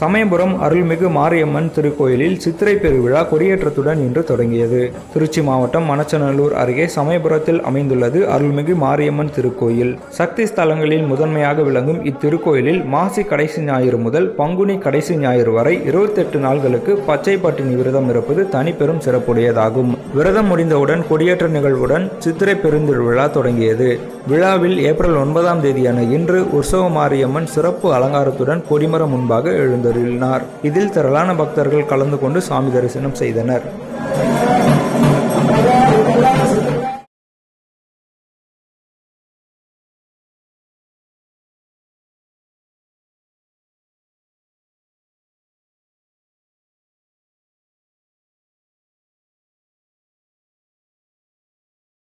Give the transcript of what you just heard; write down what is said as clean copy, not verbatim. சமயபுரம் அருள்மிகு மாரியம்மன் திருக்கோயிலில் சித்திரை பெருவிழா கொடியேற்றத்துடன் இன்று தொடங்கியது. திருச்சி மாவட்டம் மணச்சநல்லூர் அருகே சமயபுரத்தில் அமைந்துள்ளது அருள்மிகு மாரியம்மன் திருக்கோயில். சக்தி ஸ்தலங்களில் முதன்மையாக விளங்கும் இத்திருக்கோயிலில் மாசி கடைசி ஞாயிறு முதல் பங்குனி கடைசி ஞாயிறு வரை 28 நாள்களுக்கு பச்சை பட்டினி விரதம் இருப்பது தனிப்பெரும் சிறப்புடையதாகும். விரதம் முடிந்தவுடன் கொடியேற்ற நிகழ்வுடன் சித்திரை பெருந்திருவிழா தொடங்கியது. விழாவில் ஏப்ரல் 9ஆம் தேதியான இன்று உற்சவ மாரியம்மன் சிறப்பு அலங்காரத்துடன் கொடிமரம் முன்பாக எழுந்தருளினார். இதில் திரளான பக்தர்கள் கலந்து கொண்டு சாமி தரிசனம் செய்தனர்.